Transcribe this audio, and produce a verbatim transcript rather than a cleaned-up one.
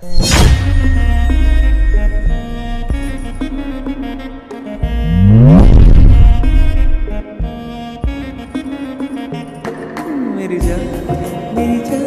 merijaan merijaan